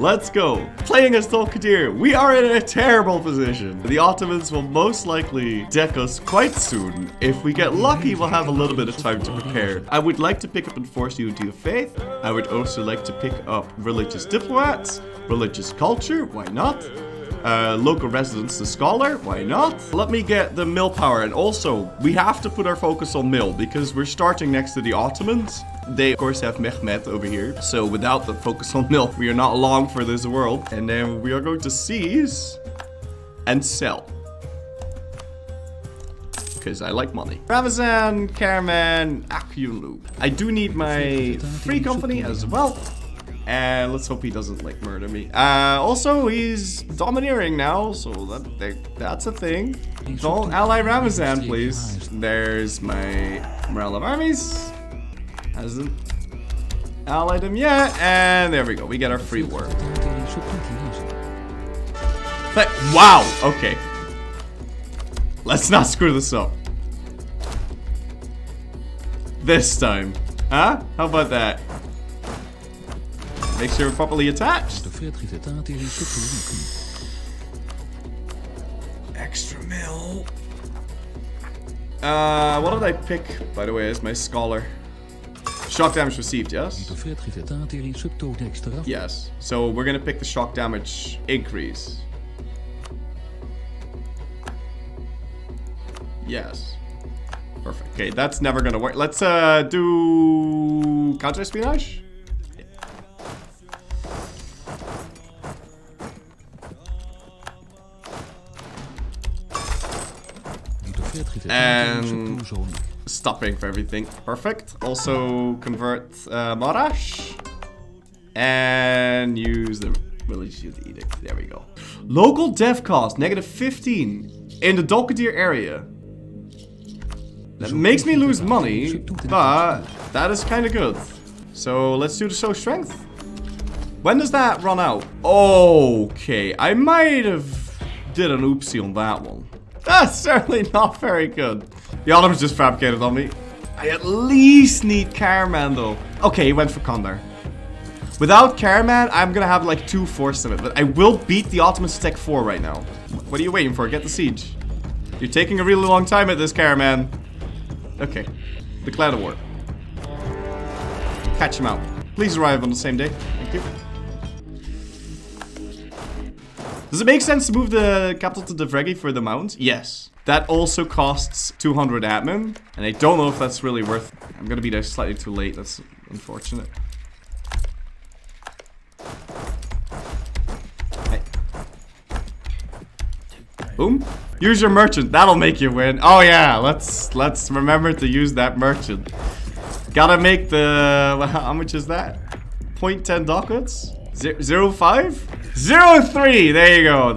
Let's go. Playing as Dulkadir, we are in a terrible position. The Ottomans will most likely deck us quite soon. If we get lucky, we'll have a little bit of time to prepare. I would like to pick up and force you into your faith. I would also like to pick up religious diplomats, religious culture, why not? Local residents, the scholar, why not? Let me get the mill power, and also we have to put our focus on mill because we're starting next to the Ottomans. They of course have Mehmed over here, so without the focus on mill, we are not long for this world. And then we are going to seize and sell, because I like money. Ramazan, Karaman, Akyulu. I do need my free company as well. And let's hope he doesn't, like, murder me. Also, he's domineering now, so that's a thing. Don't ally Ramazan, please. There's my morale of armies. Hasn't allied him yet. And there we go. We get our free war. But, wow! Okay. Let's not screw this up. This time. Huh? How about that? Make sure we're properly attached. Extra mill. What did I pick, by the way, as my scholar? Shock damage received, yes? Yes. So we're going to pick the shock damage increase. Yes. Perfect. Okay, that's never going to work. Let's do counter-espionage? And stopping for everything. Perfect. Also convert Marash. And use the religious youth edict. There we go. Local death cost, -15 in the Dulkadir area. That makes me lose money, but that is kind of good. So let's do the show strength. When does that run out? Okay, I might have did an oopsie on that one. That's certainly not very good. The Ottomans just fabricated on me. I at least need Karaman though. Okay, he went for Condor. Without Karaman, I'm gonna have like 2 force in it, but I will beat the Ottomans to Tech 4 right now. What are you waiting for? Get the siege. You're taking a really long time at this, Karaman. Okay. Declare the war. Catch him out. Please arrive on the same day. Thank you. Does it make sense to move the capital to Divriği for the mounds? Yes. That also costs 200 admin, and I don't know if that's really worth it. I'm gonna be there slightly too late, that's unfortunate. Hey. Boom. Use your merchant, that'll make you win. Oh yeah, let's remember to use that merchant. Gotta make the... how much is that? 0.10 ducats? 0.5? 0.3, there you go.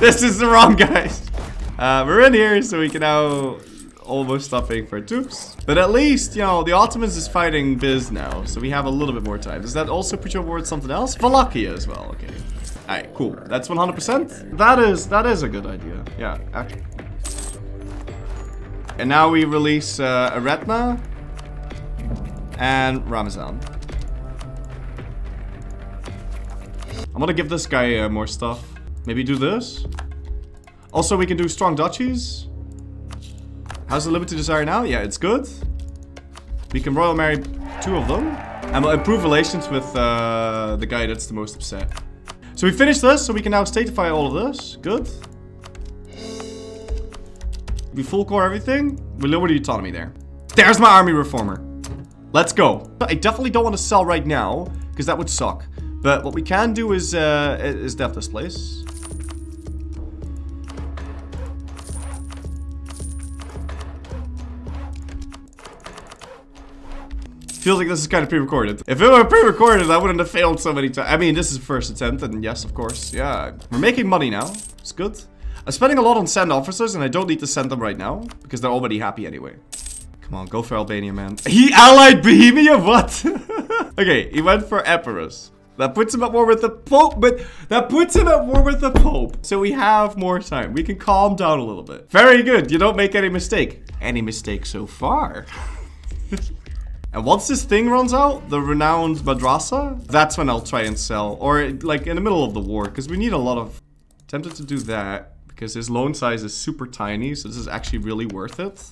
This is the wrong guys. We're in here, so we can now almost stop paying for troops. But at least, you know, the Ottomans is fighting biz now, so we have a little bit more time. Does that also put you towards something else? Wallachia as well, okay. Alright, cool. That's 100%. That is a good idea. Yeah, actually. And now we release Retna and Ramazan. I'm gonna give this guy more stuff. Maybe do this. Also, we can do strong duchies. How's the limited desire now? Yeah, it's good. We can royal marry 2 of them. And we'll improve relations with the guy that's the most upset. So we finished this, so we can now statify all of this. Good. We full core everything. We lower the autonomy there. There's my army reformer. Let's go. I definitely don't want to sell right now, because that would suck. But what we can do is def this place. Feels like this is kind of pre-recorded. If it were pre-recorded, I wouldn't have failed so many times. I mean, this is the first attempt, and yes, of course, yeah. We're making money now. It's good. I'm spending a lot on send officers, and I don't need to send them right now, because they're already happy anyway. Come on, go for Albania, man. He allied Bohemia? What? Okay, he went for Epirus. That puts him at war with the Pope, So we have more time. We can calm down a little bit. Very good. You don't make any mistake. Any mistake so far. And once this thing runs out, the renowned madrasa, that's when I'll try and sell. Or like in the middle of the war, because we need a lot of... Tempted to do that, because his loan size is super tiny, so this is actually really worth it.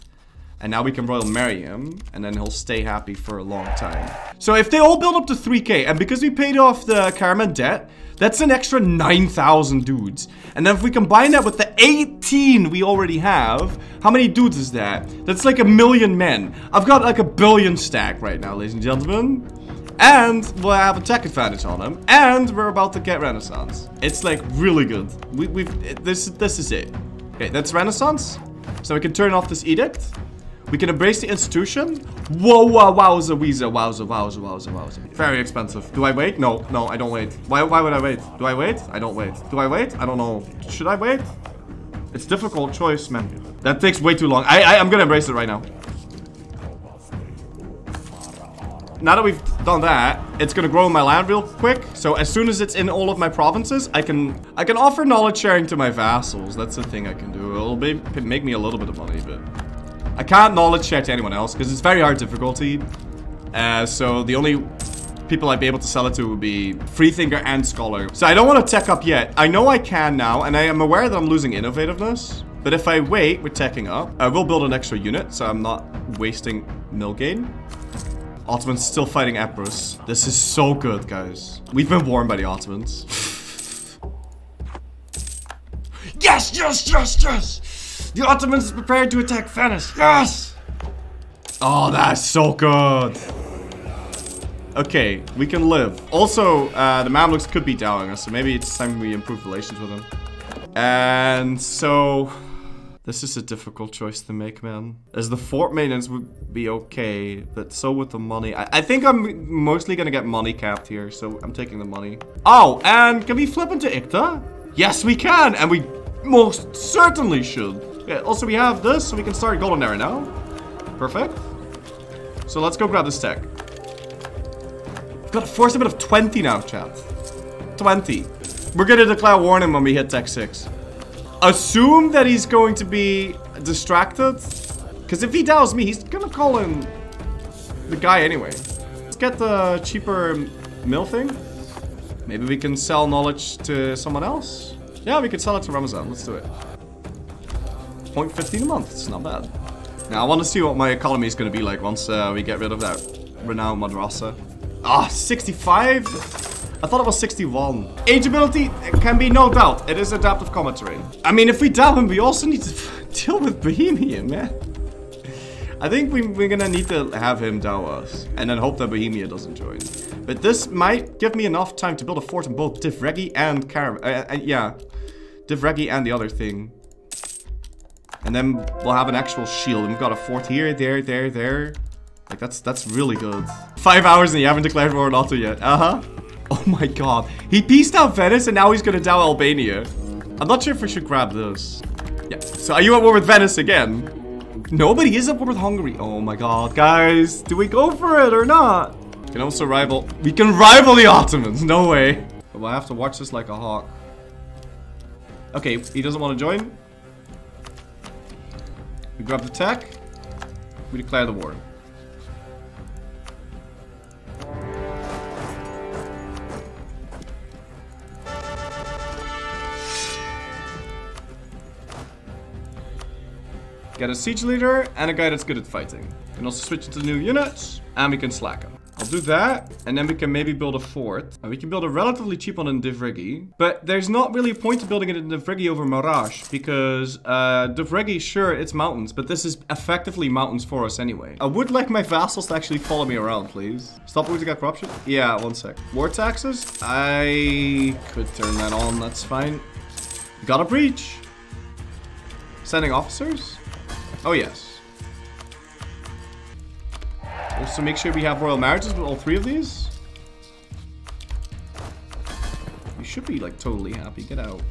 And now we can royal marry him, and then he'll stay happy for a long time. So if they all build up to 3K, and because we paid off the Karaman debt, that's an extra 9,000 dudes. And then if we combine that with the 18 we already have, how many dudes is that? That's like 1,000,000 men. I've got like 1 billion stack right now, ladies and gentlemen. And we'll have attack advantage on him. And we're about to get Renaissance. It's like really good. This is it. Okay, that's Renaissance. So we can turn off this edict. We can embrace the institution. Whoa, wow, wowza, weezer, wowza, wowza, wowza, wowza. Very expensive. Do I wait? No, no, I don't wait. Why would I wait? Do I wait? I don't wait. Do I wait? I don't know. Should I wait? It's a difficult choice, man. That takes way too long. I'm gonna embrace it right now. Now that we've done that, it's gonna grow in my land real quick. So as soon as it's in all of my provinces, I can offer knowledge sharing to my vassals. That's the thing I can do. It'll be, make me a little bit of money, but I can't knowledge share to anyone else because it's very hard difficulty. So the only people I'd be able to sell it to would be freethinker and scholar. So I don't want to tech up yet. I know I can now, and I am aware that I'm losing innovativeness. But if I wait, we're teching up. I will build an extra unit, so I'm not wasting mill gain. Ottomans still fighting Epirus. This is so good, guys. We've been warned by the Ottomans. Yes, yes, yes, yes! The Ottomans are prepared to attack Venice. Yes! Oh, that's so good. Okay, we can live. Also, the Mamluks could be dowing us, so maybe it's time we improve relations with them. And so... This is a difficult choice to make, man. As the fort maintenance would be okay, but so with the money. I think I'm mostly gonna get money capped here, so I'm taking the money. Oh, and can we flip into Icta? Yes, we can, and we most certainly should. Yeah, also, we have this, so we can start golden era now. Perfect. So let's go grab this tech. Got a force limit of 20 now, chat. 20. We're gonna declare war on him when we hit tech 6. Assume that he's going to be distracted, because if he tells me, he's gonna call in the guy anyway. Let's get the cheaper mill thing. Maybe we can sell knowledge to someone else. Yeah, we could sell it to Ramazan. Let's do it. 0.15 a month. It's not bad. Now I want to see what my economy is going to be like once we get rid of that renowned madrasa. Ah, 65. I thought it was 61. Ageability can be no doubt. It is adaptive combat terrain. I mean, if we down him, we also need to deal with Bohemia, man. I think we're gonna need to have him down us. And then hope that Bohemia doesn't join. But this might give me enough time to build a fort in both Divriği and Karaman. Yeah. Divriği and the other thing. And then we'll have an actual shield. And we've got a fort here, there, there, there. Like, that's really good. 5 hours and you haven't declared war on Otto yet. Uh-huh. Oh my god. He pieced out Venice and now he's gonna down Albania. I'm not sure if we should grab this. Yeah. So are you at war with Venice again? Nobody is at war with Hungary. Oh my god. Guys, do we go for it or not? We can also rival. We can rival the Ottomans. No way. But we'll have to watch this like a hawk. Okay, he doesn't want to join. We grab the tech. We declare the war. Get a siege leader and a guy that's good at fighting. We can also switch into new units and we can slack him. I'll do that and then we can maybe build a fort. And we can build a relatively cheap one in Divriği. But there's not really a point to building it in Divriği over Marash because Divriği, sure, it's mountains, but this is effectively mountains for us anyway. I would like my vassals to actually follow me around, please. Stop looking at corruption? Yeah, one sec. War taxes? I could turn that on, that's fine. Got a breach. Sending officers? Oh, yes. Also, make sure we have royal marriages with all three of these. You should be, like, totally happy. Get out.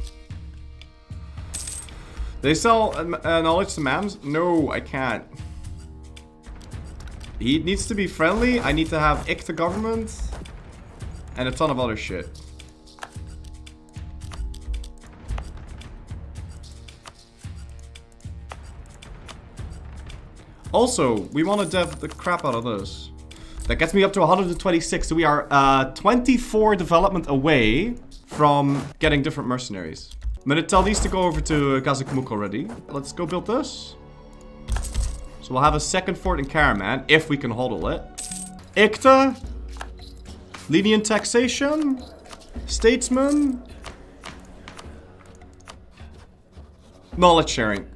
They sell knowledge to mams? No, I can't. He needs to be friendly. I need to have Icta government. And a ton of other shit. Also, we want to dev the crap out of this. That gets me up to 126, so we are 24 development away from getting different mercenaries. I'm gonna tell these to go over to Gazikmuk already. Let's go build this. So we'll have a second fort in Karaman, if we can hodl it. Icta. Lenient taxation. Statesman. Knowledge sharing.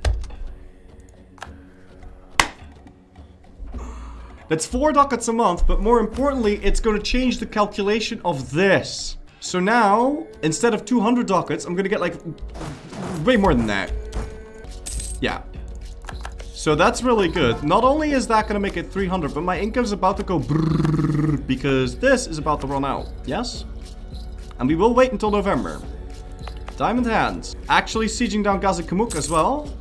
That's 4 ducats a month, but more importantly, it's going to change the calculation of this. So now, instead of 200 ducats, I'm going to get like way more than that. Yeah. So that's really good. Not only is that going to make it 300, but my income's about to go brrrr because this is about to run out. Yes? And we will wait until November. Diamond hands. Actually sieging down Gazikmuk as well.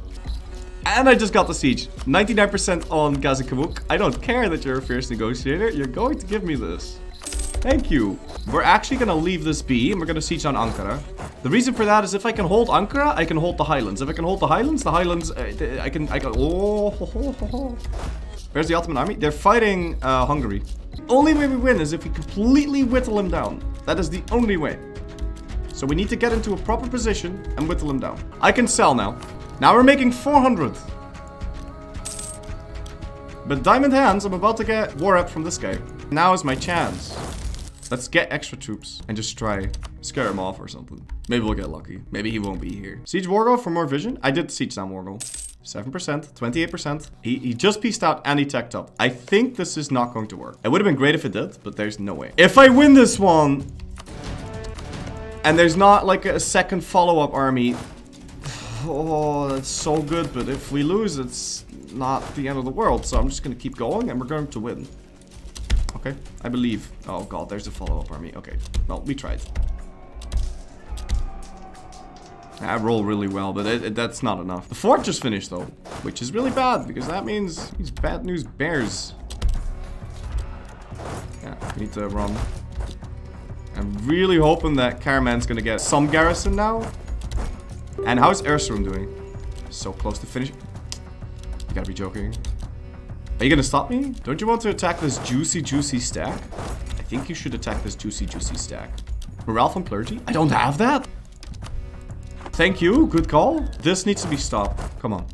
And I just got the siege. 99% on Gazikmuk. I don't care that you're a fierce negotiator. You're going to give me this. Thank you. We're actually going to leave this be and we're going to siege on Ankara. The reason for that is if I can hold Ankara, I can hold the Highlands. If I can hold the Highlands, I can... Oh, ho, ho, ho, ho. Where's the Ottoman army? They're fighting Hungary. The only way we win is if we completely whittle him down. That is the only way. So we need to get into a proper position and whittle him down. I can sell now. Now we're making 400. But diamond hands, I'm about to get war up from this guy. Now is my chance. Let's get extra troops and just try scare him off or something. Maybe we'll get lucky. Maybe he won't be here. Siege Wargo for more vision. I did siege down Wargo. 7%, 28%. He just pieced out and he teched up. I think this is not going to work. It would have been great if it did, but there's no way. If I win this one... and there's not like a second follow-up army. Oh, that's so good. But if we lose, it's not the end of the world. So I'm just going to keep going and we're going to win. Okay, I believe. Oh god, there's a follow-up army. Okay, well, we tried. I roll really well, but that's not enough. The fort just finished though, which is really bad because that means these bad news bears. Yeah, we need to run. I'm really hoping that Karaman's gonna get some garrison now. And how's Erzurum doing? So close to finish. You gotta be joking. Are you gonna stop me? Don't you want to attack this juicy, juicy stack? I think you should attack this juicy, juicy stack. Morale from clergy? I don't have that. Thank you. Good call. This needs to be stopped. Come on.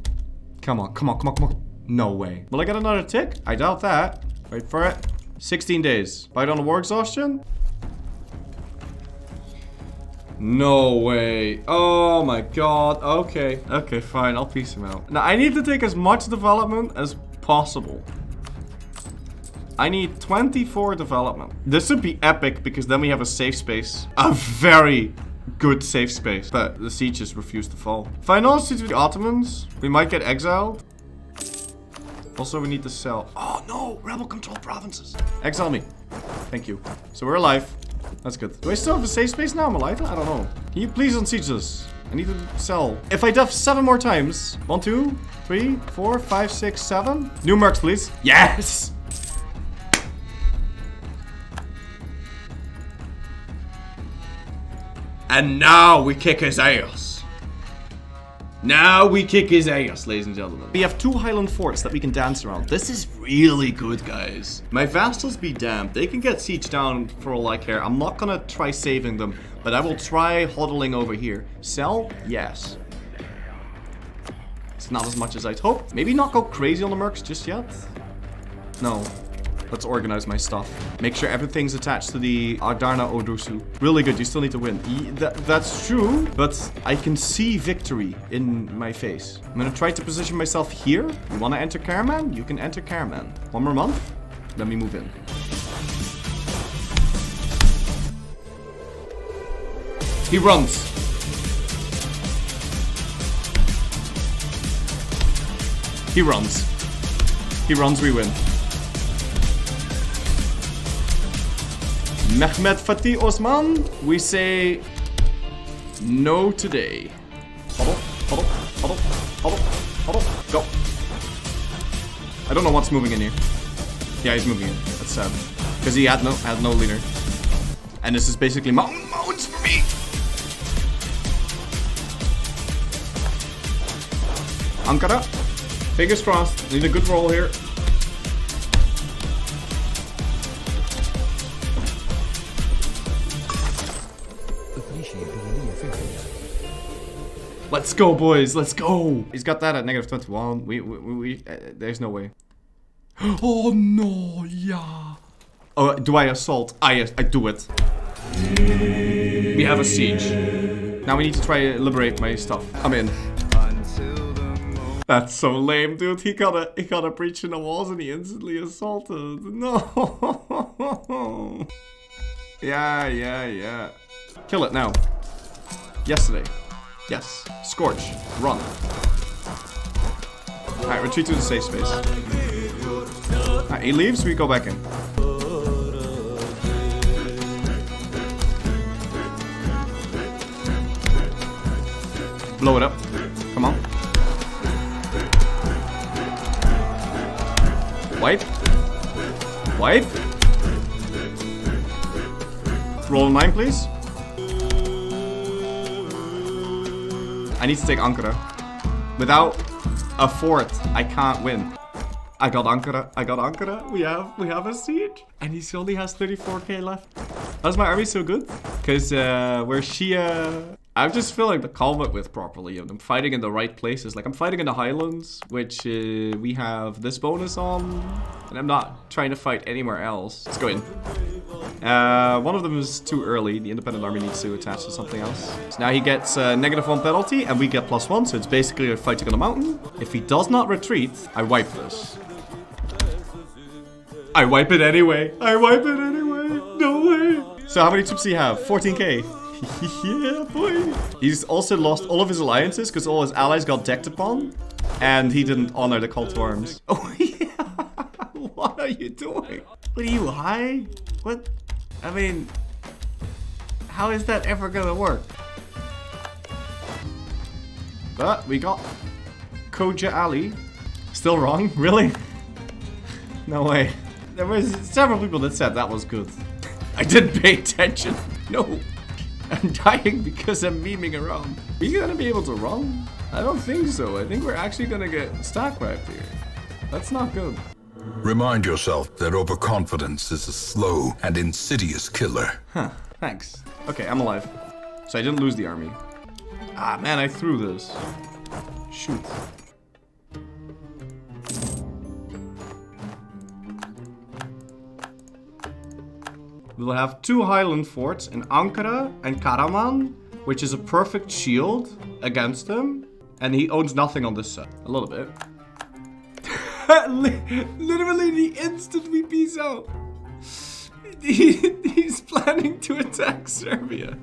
Come on. Come on. Come on. Come on. No way. Will I get another tick? I doubt that. Wait for it. 16 days. Bite on the war exhaustion. No way. Oh my god. Okay. Okay, fine. I'll piece him out. Now, I need to take as much development as possible. I need 24 development. This would be epic because then we have a safe space. A very good safe space. But the sieges refuse to fall. If I not siege with the Ottomans, we might get exiled. Also, we need to sell. Oh no! Rebel control provinces. Exile me. Thank you. So we're alive. That's good. Do I still have a safe space now, Malaita? I don't know. Can you please unsiege this? I need to sell. If I def 7 more times. 1, 2, 3, 4, 5, 6, 7. New mercs, please. Yes! And now we kick his ass. Now we kick his ass, ladies and gentlemen. We have 2 Highland forts that we can dance around. This is really good, guys. My vassals be damned. They can get siege down for all I care. I'm not gonna try saving them, but I will try huddling over here. Sell? Yes. It's not as much as I'd hoped. Maybe not go crazy on the mercs just yet. No. Let's organize my stuff. Make sure everything's attached to the Ardarna Odusu. Really good. You still need to win. That's true, but I can see victory in my face. I'm going to try to position myself here. You want to enter Karaman? You can enter Karaman. One more month. Let me move in. He runs. He runs. He runs. We win. Mehmed Fatih Osman, we say no today. Huddle, huddle, huddle, huddle, huddle, go. I don't know what's moving in here. Yeah, he's moving in. That's sad. Because he had no leader. And this is basically mountain modes for me. Ankara, fingers crossed. Need a good roll here. initiated the officials. Let's go, boys. Let's go. He's got that at -21. There's no way. Oh no, yeah. Oh, do I assault? I do it. We have a siege. Now we need to try to liberate my stuff. I'm in. That's so lame, dude. He got a breach in the walls and he instantly assaulted. No. Yeah. Kill it now. Yesterday. Yes. Scorch. Run. Alright, retreat to the safe space. Alright, he leaves, we go back in. Blow it up. Come on. Wipe. Roll 9, please. I need to take Ankara. Without a fort, I can't win. I got Ankara. We have a siege. And he only has 34k left. How's my army so good? Because where she... I'm just filling the climate with properly, and I'm fighting in the right places. Like, I'm fighting in the highlands, which we have this bonus on, and I'm not trying to fight anywhere else. Let's go in. One of them is too early. The independent army needs to attach to something else. So now he gets -1 penalty, and we get +1, so it's basically fighting on the mountain. If he does not retreat, I wipe this. I wipe it anyway. No way. So how many troops do you have? 14k. Yeah, boy. He's also lost all of his alliances because all his allies got decked upon, and he didn't honor the call to arms. Oh yeah, what are you doing? What are you high? What? I mean, how is that ever gonna work? But we got Koja Ali. Still wrong, really? No way. There was several people that said that was good. I didn't pay attention. No. I'm dying because I'm memeing around. Are you gonna be able to run? I don't think so. I think we're actually gonna get stack-wiped here. That's not good. Remind yourself that overconfidence is a slow and insidious killer. Huh, thanks. Okay, I'm alive. So I didn't lose the army. Ah, man, I threw this. Shoot. We'll have 2 highland forts in Ankara and Karaman, which is a perfect shield against him. And he owns nothing on this side. A little bit. Literally the instant we peace out, he's planning to attack Serbia.